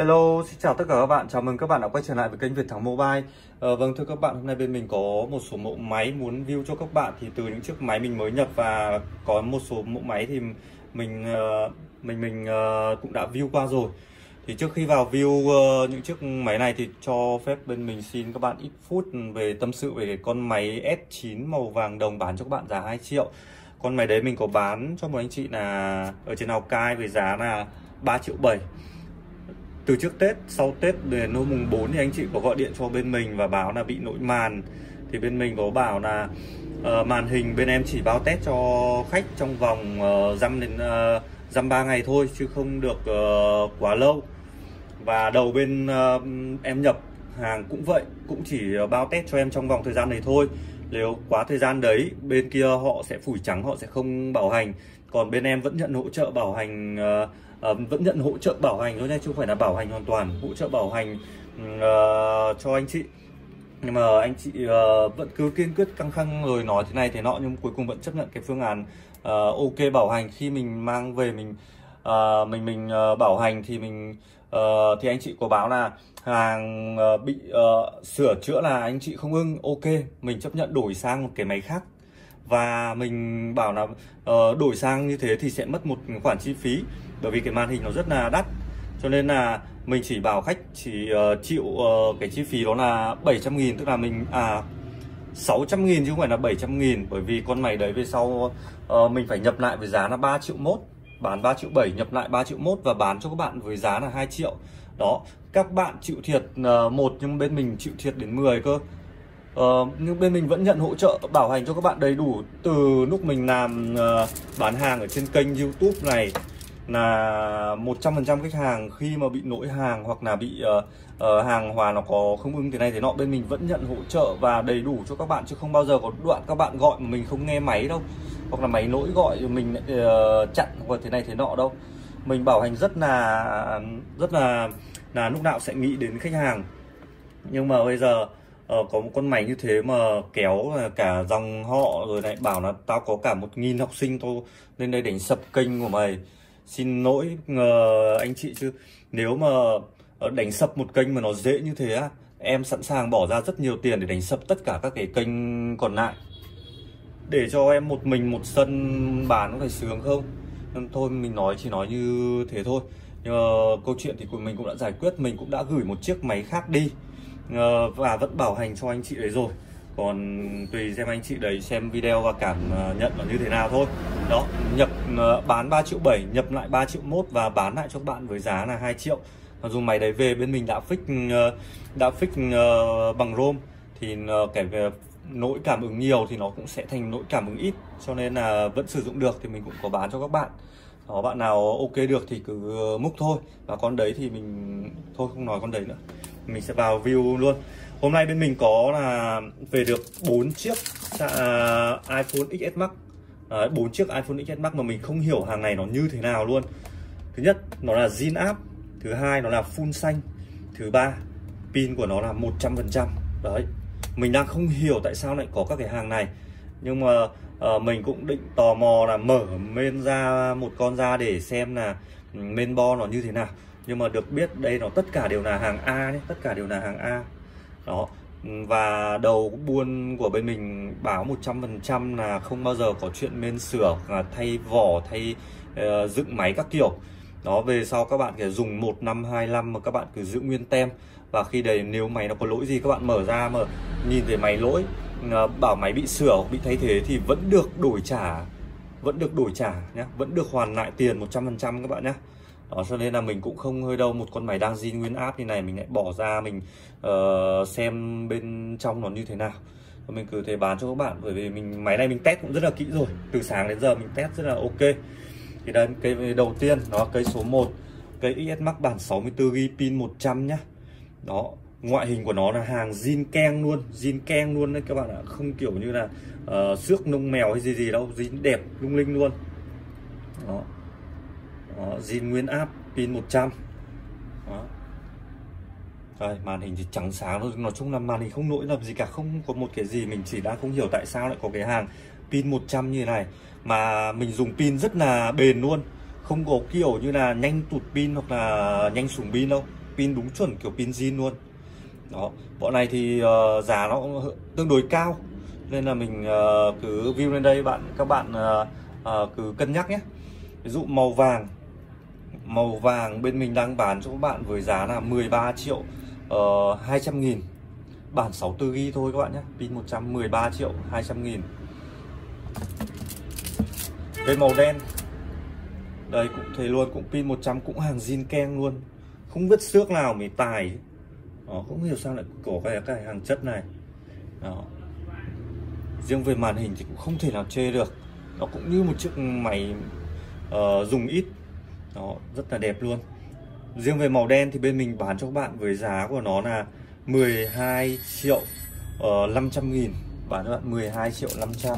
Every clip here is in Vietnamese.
Hello, xin chào tất cả các bạn, chào mừng các bạn đã quay trở lại với kênh Việt Thắng Mobile. Vâng, thưa các bạn, hôm nay bên mình có một số mẫu máy muốn view cho các bạn. Thì từ những chiếc máy mình mới nhập và có một số mẫu máy thì mình cũng đã view qua rồi. Thì trước khi vào view những chiếc máy này thì cho phép bên mình xin các bạn ít phút về tâm sự về con máy S9 màu vàng đồng bán cho các bạn giá 2 triệu. Con máy đấy mình có bán cho một anh chị là ở trên Lào Cai với giá là 3,7 triệu. Từ trước Tết, sau Tết đến hôm mùng 4 thì anh chị có gọi điện cho bên mình và báo là bị lỗi màn. Thì bên mình có bảo là màn hình bên em chỉ báo test cho khách trong vòng dăm 3 ngày thôi chứ không được quá lâu. Và đầu bên em nhập hàng cũng vậy, cũng chỉ báo test cho em trong vòng thời gian này thôi. Nếu quá thời gian đấy bên kia họ sẽ phủi trắng, họ sẽ không bảo hành. Còn bên em vẫn nhận hỗ trợ bảo hành, thôi nha, chứ không phải là bảo hành hoàn toàn, hỗ trợ bảo hành cho anh chị. Nhưng mà anh chị vẫn cứ kiên quyết căng khăng lời nói thế này thế nọ, nhưng cuối cùng vẫn chấp nhận cái phương án ok bảo hành. Khi mình mang về mình bảo hành thì thì anh chị có báo là hàng bị sửa chữa là anh chị không ưng, ok mình chấp nhận đổi sang một cái máy khác. Và mình bảo là đổi sang như thế thì sẽ mất một khoản chi phí, bởi vì cái màn hình nó rất là đắt, cho nên là mình chỉ bảo khách chỉ chịu cái chi phí đó là 700.000, tức là mình 600.000 chứ không phải là 700.000. bởi vì con máy đấy về sau mình phải nhập lại với giá là 3,1 triệu, bán 3,7 triệu, nhập lại 3,1 triệu và bán cho các bạn với giá là 2 triệu. Đó, các bạn chịu thiệt 1 nhưng bên mình chịu thiệt đến 10 cơ. Nhưng bên mình vẫn nhận hỗ trợ bảo hành cho các bạn đầy đủ. Từ lúc mình làm bán hàng ở trên kênh YouTube này là 100% khách hàng khi mà bị lỗi hàng hoặc là bị hàng hóa nó có không ưng thế này thế nọ, bên mình vẫn nhận hỗ trợ và đầy đủ cho các bạn, chứ không bao giờ có đoạn các bạn gọi mà mình không nghe máy đâu, hoặc là máy lỗi gọi mình chặn hoặc thế này thế nọ đâu. Mình bảo hành rất là lúc nào sẽ nghĩ đến khách hàng. Nhưng mà bây giờ có một con máy như thế mà kéo cả dòng họ rồi lại bảo là tao có cả 1.000 học sinh thôi lên đây đánh sập kênh của mày. Xin lỗi anh chị, chứ nếu mà đánh sập một kênh mà nó dễ như thế, em sẵn sàng bỏ ra rất nhiều tiền để đánh sập tất cả các cái kênh còn lại, để cho em một mình một sân bán có phải sướng không. Thôi mình chỉ nói như thế thôi. Nhưng câu chuyện thì mình cũng đã giải quyết, mình cũng đã gửi một chiếc máy khác đi và vẫn bảo hành cho anh chị đấy rồi. Còn tùy xem anh chị đấy xem video và cảm nhận là như thế nào thôi. Đó, nhập bán 3,7 triệu, nhập lại 3,1 triệu và bán lại cho các bạn với giá là 2 triệu. Mặc dù máy đấy về bên mình đã fix bằng ROM, thì cái nỗi cảm ứng nhiều thì nó cũng sẽ thành nỗi cảm ứng ít, cho nên là vẫn sử dụng được thì mình cũng có bán cho các bạn. Đó, bạn nào ok được thì cứ múc thôi. Và con đấy thì mình thôi không nói con đấy nữa, mình sẽ vào view luôn. Hôm nay bên mình có là về được 4 chiếc iPhone XS Max, 4 chiếc iPhone XS Max mà mình không hiểu hàng này nó như thế nào luôn. Thứ nhất nó là zin app, thứ hai nó là full xanh, thứ ba pin của nó là 100%. Đấy, mình đang không hiểu tại sao lại có các cái hàng này. Nhưng mà mình cũng định tò mò là mở main ra một con ra để xem là main bo nó như thế nào. Nhưng mà được biết đây nó tất cả đều là hàng A đấy, tất cả đều là hàng A. Đó, và đầu buôn của bên mình báo 100% là không bao giờ có chuyện main sửa, thay vỏ, thay dựng máy các kiểu. Đó, về sau các bạn phải dùng 1525 mà các bạn cứ giữ nguyên tem. Và khi đấy nếu máy nó có lỗi gì các bạn mở ra mà nhìn thấy máy lỗi, bảo máy bị sửa hoặc bị thay thế thì vẫn được đổi trả, nhé, vẫn được hoàn lại tiền 100% các bạn nhé. Đó, cho nên là mình cũng không hơi đâu, một con máy đang zin nguyên app như này mình lại bỏ ra mình xem bên trong nó như thế nào. Mình cứ thế bán cho các bạn, bởi vì máy này mình test cũng rất là kỹ rồi, từ sáng đến giờ mình test rất là ok. Thì đây, cái đầu tiên nó cây số 1, cây XS Max bản 64GB pin 100 nhá. Đó, ngoại hình của nó là hàng zin keng luôn, đấy các bạn ạ, không kiểu như là xước nông mèo hay gì đâu, zin đẹp lung linh luôn. Đó, zin nguyên áp, pin 100. Đó. Đây, màn hình thì trắng sáng luôn, nói chung là màn hình không lỗi làm gì cả, không có một cái gì. Mình chỉ đã không hiểu tại sao lại có cái hàng pin 100 như thế này mà mình dùng pin rất là bền luôn, không có kiểu như là nhanh tụt pin hoặc là nhanh sủng pin đâu. pin đúng chuẩn kiểu pin zin luôn. Đó, bọn này thì giá nó tương đối cao nên là mình cứ view lên đây các bạn cứ cân nhắc nhé. Ví dụ màu vàng bên mình đang bán cho các bạn với giá là 13.200.000, bản 64GB thôi các bạn nhé, pin 113.200.000. Cái màu đen đây cũng thế luôn, cũng pin 100, cũng hàng zin keng luôn, không biết xước nào mới tài. Đó, không hiểu sao lại có cái hàng chất này. Đó, riêng về màn hình thì cũng không thể nào chê được, nó cũng như một chiếc máy dùng ít. Đó, rất là đẹp luôn. Riêng về màu đen thì bên mình bán cho các bạn với giá của nó là 12.500.000, bán cho bạn 12.500.000.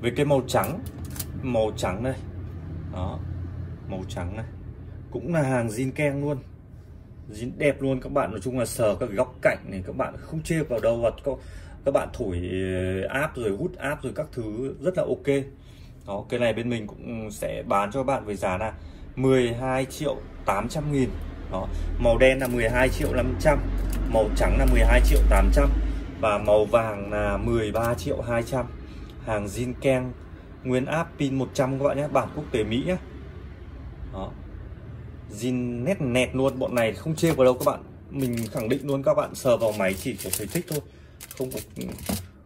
Với cái màu trắng đây, đó, màu trắng này cũng là hàng zin keng luôn, zin đẹp luôn các bạn. Nói chung là sờ các góc cạnh này các bạn không chê vào đâu, và các bạn thổi áp rồi hút áp rồi các thứ rất là ok. Đó, cái này bên mình cũng sẽ bán cho các bạn với giá là 12.800.000. Đó, màu đen là 12.500.000, màu trắng là 12.800.000 và màu vàng là 13.200.000. Hàng zin keng, nguyên áp, pin 100 các bạn nhé, bản quốc tế Mỹ nhé. Đó, zin nét nẹt luôn, bọn này không chê vào đâu các bạn. Mình khẳng định luôn, các bạn sờ vào máy chỉ có thấy thích thôi,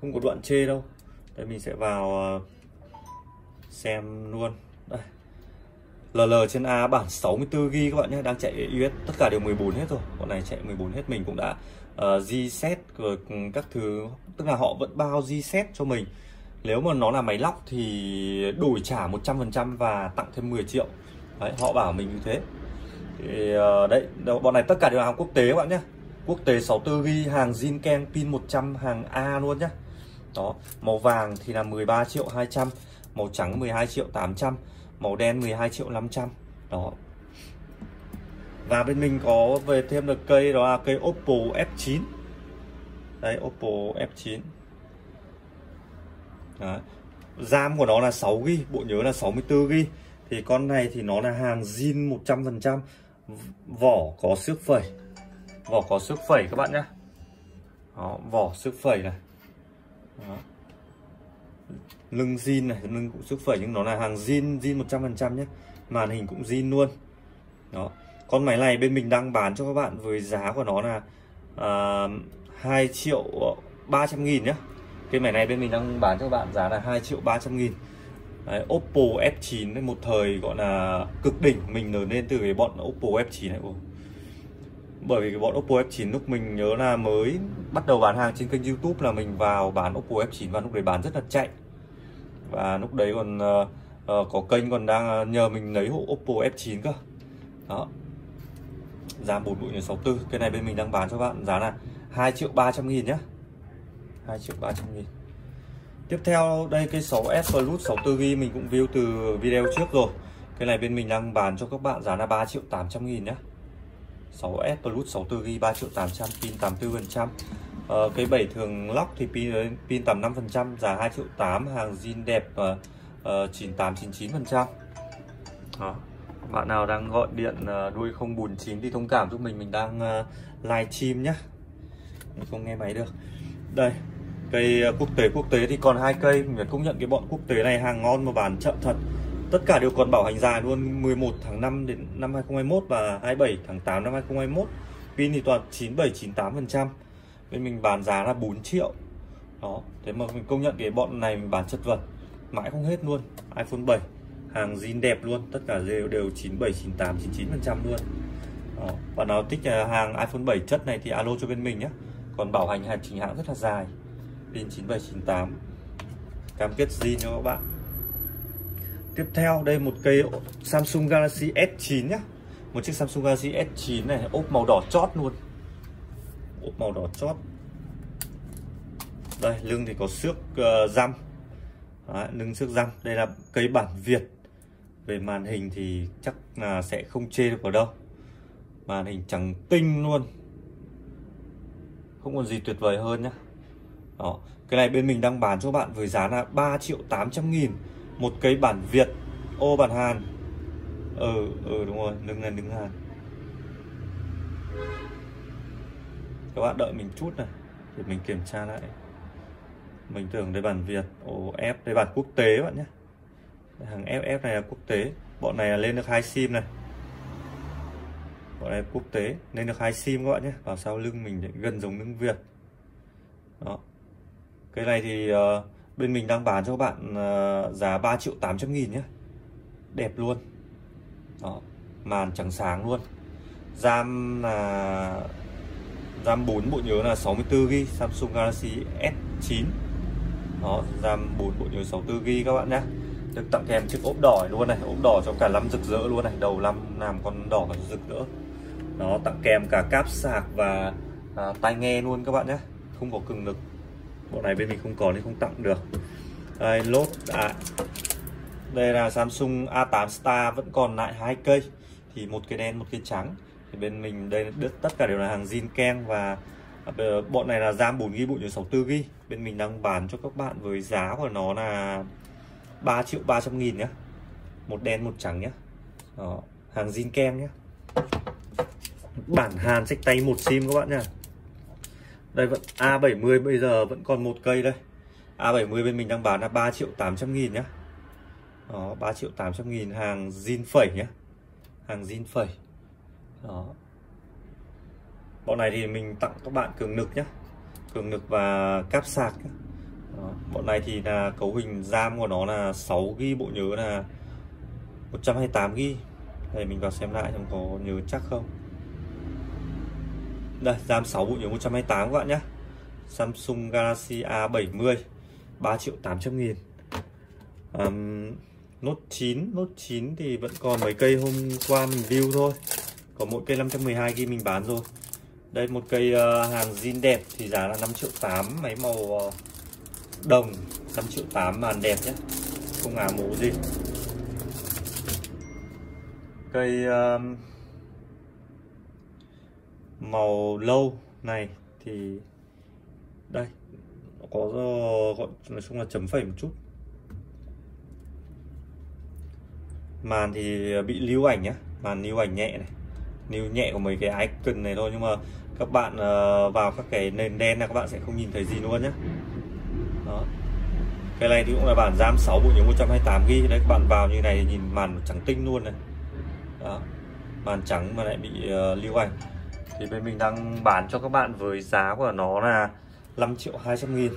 không có đoạn chê đâu. Đây mình sẽ vào xem luôn. Đây, LL trên A bản 64GB các bạn nhé, đang chạy US, tất cả đều 14 hết rồi. Bọn này chạy 14 hết, mình cũng đã reset rồi các thứ, tức là họ vẫn bao reset cho mình. Nếu mà nó là máy lóc thì đổi trả 100% và tặng thêm 10 triệu. Đấy, họ bảo mình như thế. Thì đấy, bọn này tất cả đều hàng quốc tế các bạn nhé. Quốc tế 64GB, hàng zin keng, pin 100, hàng A luôn nhé. Đó, màu vàng thì là 13.200.000, màu trắng 12.800.000, màu đen 12.500.000. Đó. Và bên mình có về thêm được cây, đó là cây Oppo F9. Đấy, Oppo F9. Đó, RAM của nó là 6GB, bộ nhớ là 64GB. Thì con này thì nó là hàng zin 100%, vỏ có xước phẩy, vỏ có xước phẩy các bạn nhé. Đó, vỏ xước phẩy này. Đó, lưng zin này, lưng cũng xước phẩy, nhưng nó là hàng zin 100% nhé, màn hình cũng zin luôn. Đó, con máy này bên mình đang bán cho các bạn với giá của nó là 2.300.000 nhé. Cái máy này bên mình đang bán cho các bạn giá là 2.300.000. Đấy, Oppo F9 một thời gọi là cực đỉnh, mình lớn lên từ cái bọn Oppo F9 này. Bởi vì cái bọn Oppo F9 lúc mình nhớ là mới bắt đầu bán hàng trên kênh YouTube là mình vào bán Oppo F9, và lúc đấy bán rất là chạy. Và lúc đấy còn có kênh còn đang nhờ mình lấy hộ Oppo F9 cơ. Đó, giá 4 bụi 64. Cái này bên mình đang bán cho các bạn giá là 2.300.000 nhé, 2.300.000. Tiếp theo đây, cây 6S Plus 64GB mình cũng view từ video trước rồi. Cái này bên mình đang bán cho các bạn giá là 3.800.000 nhé. 6S Plus 64GB 3.800.000, pin 84%. Cái 7 thường lóc thì pin 85%, giá 2.800.000, hàng zin đẹp 9899%. Đó, bạn nào đang gọi điện đuôi 049 thì thông cảm giúp mình đang live stream nhé, mình không nghe máy được. Đây, cây quốc tế thì còn hai cây, mình phải công nhận cái bọn quốc tế này hàng ngon mà bán chậm thật. Tất cả đều còn bảo hành dài luôn, 11 tháng 5 đến năm 2021 và 27 tháng 8 năm 2021. Pin thì toàn 97-98%. Bên mình bán giá là 4 triệu. Đó, thế mà mình công nhận cái bọn này mình bán chất vật, mãi không hết luôn. iPhone 7 hàng zin đẹp luôn, tất cả đều 97-98-99% luôn. Đó, bạn nào thích hàng iPhone 7 chất này thì alo cho bên mình nhé, còn bảo hành chính hãng rất là dài, pin 9798, cam kết zin cho các bạn. Tiếp theo đây một cây Samsung Galaxy S9 nhá, một chiếc Samsung Galaxy S9 này, ốp màu đỏ chót luôn, ốp màu đỏ chót. Đây, lưng thì có xước răm, lưng xước răm. Đây là cây bản Việt, về màn hình thì chắc là sẽ không chê được vào đâu, màn hình trắng tinh luôn, không còn gì tuyệt vời hơn nhá. Đó, cái này bên mình đang bán cho các bạn với giá là 3.800.000, một cây bản Việt, ô bản Hàn. Đúng rồi, lưng này lưng Hàn. Các bạn đợi mình chút này để mình kiểm tra lại. Mình tưởng đây bản Việt, F đây bản quốc tế bạn nhé. Hàng FF này là quốc tế. Bọn này là lên được 2 sim này. Bọn này quốc tế lên được 2 sim các bạn nhé. Vào sau lưng mình để gần giống lưng Việt. Đó. Cái này thì bên mình đang bán cho các bạn giá 3.800.000 nhé. Đẹp luôn. Đó. Màn trắng sáng luôn. RAM là RAM 4 bộ nhớ là 64GB Samsung Galaxy S9. Đó, RAM 4 bộ nhớ 64GB các bạn nhé. Được tặng kèm chiếc ốp đỏ luôn này, ốp đỏ cho cả lăm rực rỡ luôn này, đầu lăm làm con đỏ rực rỡ. Nó tặng kèm cả cáp sạc và tai nghe luôn các bạn nhé. Không có cường lực. Bộ này bên mình không có nên không tặng được. Đây lốp đây là Samsung A8 Star, vẫn còn lại 2 cây thì một cây đen một cây trắng. Thì bên mình đây tất cả đều là hàng zin keng và bọn này là RAM 4GB bộ nhớ 64GB. Bên mình đang bán cho các bạn với giá của nó là 3.300.000 nhé. Một đen một trắng nhé. Đó, hàng zin kem nhé. Bản Hàn xách tay một sim các bạn nhá. Đây vẫn A70 bây giờ vẫn còn một cây đây. A70 bên mình đang bán là 3.800.000 nhé. Đó, 3.800.000 hàng zin phẩy nhé. Hàng zin phẩy. Đó. Bọn này thì mình tặng các bạn cường lực nhé. Cường lực và cáp sạc nhé. Đó. Bọn này thì là cấu hình RAM của nó là 6GB, bộ nhớ là 128GB. Đây mình vào xem lại xem có nhớ chắc không. Đây RAM 6 bộ nhớ 128 các bạn nhé. Samsung Galaxy A70 3.800.000. Note 9 thì vẫn còn mấy cây hôm qua mình view thôi. Có mỗi cây 512GB mình bán rồi. Đây một cây hàng zin đẹp thì giá là 5.800.000, máy màu đồng 5.800.000, màn đẹp nhé, không ả mố gì. Cây màu lâu này thì đây có gọi nói chung là chấm phẩy một chút. Màn thì bị lưu ảnh nhá, màn lưu ảnh nhẹ này, lưu nhẹ của mấy cái icon này thôi, nhưng mà các bạn vào các cái nền đen là các bạn sẽ không nhìn thấy gì luôn nhé. Đó. Cái này thì cũng là bản RAM 6 bộ nhớ 128GB. Đấy các bạn vào như này thì nhìn màn trắng tinh luôn này. Đó. Màn trắng mà lại bị lưu ảnh. Thì bên mình đang bán cho các bạn với giá của nó là 5.200.000.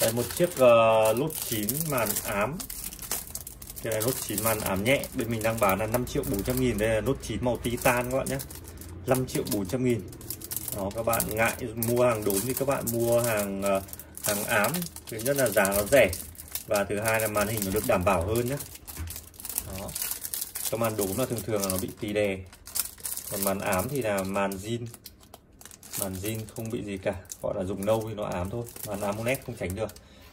Đây một chiếc lốt 9 màn ám. Cái này lốt 9 màn ám nhẹ. Bên mình đang bán là 5.400.000. Đây là lốt 9 màu titan các bạn nhé. 5.400.000. Đó, các bạn ngại mua hàng đốm thì các bạn mua hàng ám. Thứ nhất là giá nó rẻ và thứ hai là màn hình nó được đảm bảo hơn nhé. Đó. Cái màn đốm là thường là nó bị tì đè, còn màn ám thì là màn zin không bị gì cả, gọi là dùng nâu thì nó ám thôi, màn ám một nét không tránh được.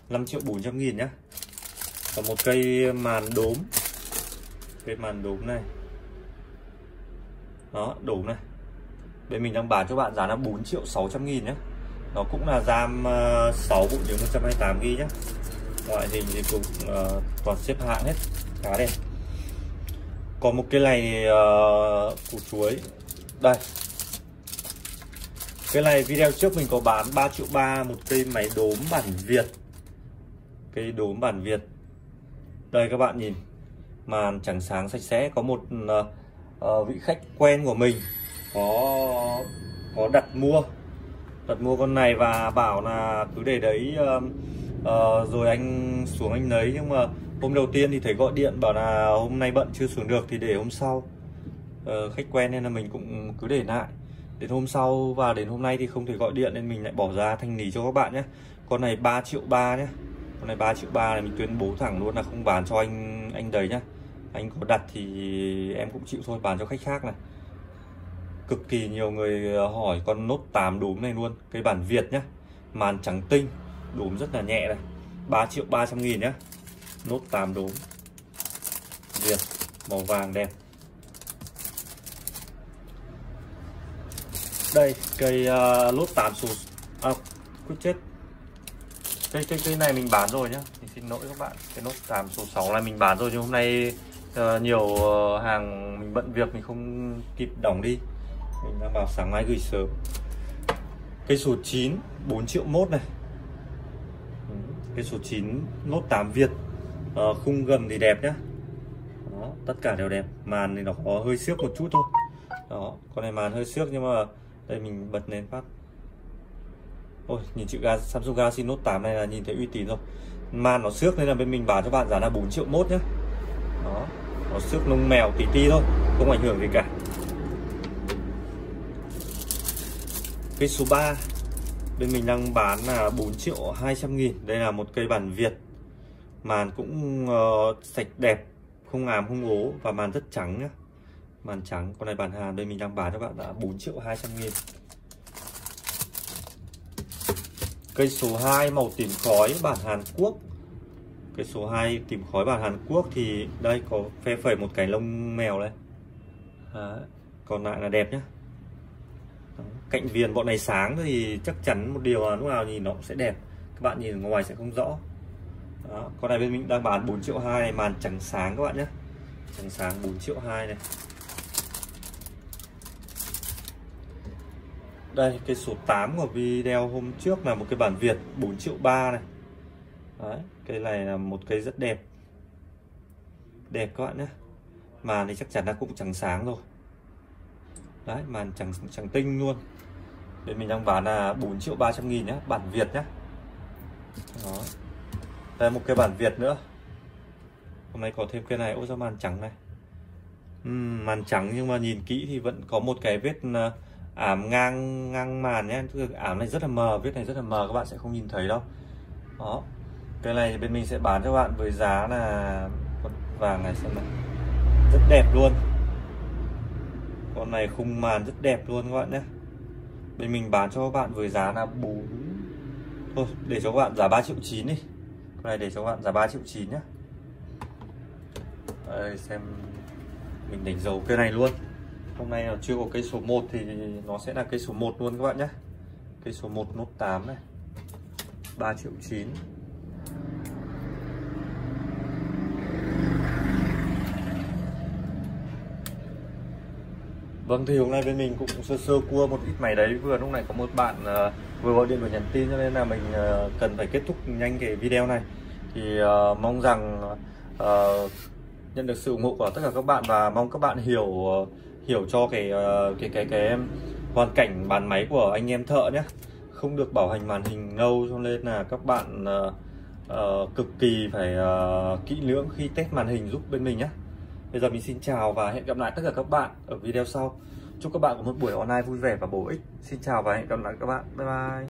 5.400.000 nhá. Còn một cây màn đốm, cây màn đốm này, đó đốm này. Bên mình đang bán cho bạn giá là 4.600.000 nhé. Nó cũng là RAM 6 bộ nhớ 128GB nhé. Loại hình thì cũng toàn xếp hạng hết, khá đẹp. Còn một cái này củ chuối. Đây. Cái này video trước mình có bán 3.300.000 một cây máy đốm bản Việt. Cây đốm bản Việt. Đây các bạn nhìn. Màn trắng sáng sạch sẽ. Có một vị khách quen của mình có đặt mua con này và bảo là cứ để đấy rồi anh xuống anh lấy, nhưng mà hôm đầu tiên thì thấy gọi điện bảo là hôm nay bận chưa xuống được thì để hôm sau. Khách quen nên là mình cũng cứ để lại đến hôm sau, và đến hôm nay thì không thể gọi điện nên mình lại bỏ ra thanh lý cho các bạn nhé. Con này 3.300.000 nhé, con này 3.300.000 này mình tuyên bố thẳng luôn là không bán cho anh đấy nhá. Anh có đặt thì em cũng chịu thôi, bán cho khách khác này. Cực kỳ nhiều người hỏi con Note 8 đốm này luôn. Cây bản Việt nhá. Màn trắng tinh. Đốm rất là nhẹ này. 3.300.000 nhá. Note 8 đốm Việt. Màu vàng đẹp. Đây. Cây Note 8 số... À, cứ chết. Cây này mình bán rồi nhá. Mình xin lỗi các bạn. Cái Note 8 số 6 này mình bán rồi. Nhưng hôm nay nhiều hàng... mình bận việc mình không kịp đỏng đi, mình đang bảo sáng mai gửi sớm. Cây số 9 4.1 triệu này, cây số 9 Note 8 Việt, khung gầm thì đẹp nhá. Đó, tất cả đều đẹp, màn thì nó có hơi xước một chút thôi. Đó, con này màn hơi xước nhưng mà đây mình bật lên phát. Ôi, nhìn chữ Samsung Galaxy Note 8 này là nhìn thấy uy tín rồi. Màn nó xước nên là bên mình bán cho bạn giá là 4.1 triệu nhá. Đó, nó xước lông mèo tí tí thôi, không ảnh hưởng gì cả. Cây số 3 bên mình đang bán là 4.200.000. Đây là một cây bản Việt, màn cũng sạch đẹp, không ám không ố và màn rất trắng nhá. Màn trắng, con này bản Hàn, đây mình đang bán cho bạn đã 4.200.000. Cây số 2 màu tím khói bản Hàn Quốc. Cây số 2 tím khói bản Hàn Quốc thì đây có phe phẩy một cái lông mèo đây. Đó, còn lại là đẹp nhá. Cạnh viền bọn này sáng thì chắc chắn một điều là lúc nào nhìn nó cũng sẽ đẹp, các bạn nhìn ở ngoài sẽ không rõ. Đó, con này bên mình đang bán 4.2 triệu này, màn trắng sáng các bạn nhé, trắng sáng 4.2 triệu này. Đây cái số 8 của video hôm trước là một cái bản Việt 4.3 triệu này. Đấy, cây này là một cây rất đẹp, đẹp các bạn nhé. Màn thì chắc chắn là cũng trắng sáng rồi. Đấy, màn trắng tinh luôn. Bên mình đang bán là 4.300.000 nhá, bản Việt nhá. Đó. Đây một cái bản Việt nữa. Hôm nay có thêm cái này, ôi ra màn trắng này. Màn trắng nhưng mà nhìn kỹ thì vẫn có một cái vết ảm ngang màn nhé. Ảm này rất là mờ, vết này rất là mờ, các bạn sẽ không nhìn thấy đâu. Đó. Cái này bên mình sẽ bán cho bạn với giá là con vàng này, xem này. Rất đẹp luôn. Con này khung màn rất đẹp luôn các bạn nhé. Bên mình bán cho các bạn với giá là 4. Thôi để cho các bạn giá 3.9 triệu đi. Con này để cho các bạn giá 3.9 triệu nhé. Đây xem mình đánh dấu cây này luôn. Hôm nay là chưa có cây số 1 thì nó sẽ là cây số 1 luôn các bạn nhé. Cây số 1 Note 8 này, 3.9 triệu. Vâng, thì hôm nay bên mình cũng sơ cua một ít máy đấy. Vừa lúc này có một bạn vừa gọi điện và nhắn tin, cho nên là mình cần phải kết thúc nhanh cái video này. Thì mong rằng nhận được sự ủng hộ của tất cả các bạn, và mong các bạn hiểu cho cái hoàn cảnh bàn máy của anh em thợ nhé. Không được bảo hành màn hình lâu, cho nên là các bạn cực kỳ phải kỹ lưỡng khi test màn hình giúp bên mình nhé. Bây giờ mình xin chào và hẹn gặp lại tất cả các bạn ở video sau. Chúc các bạn có một buổi online vui vẻ và bổ ích. Xin chào và hẹn gặp lại các bạn. Bye bye.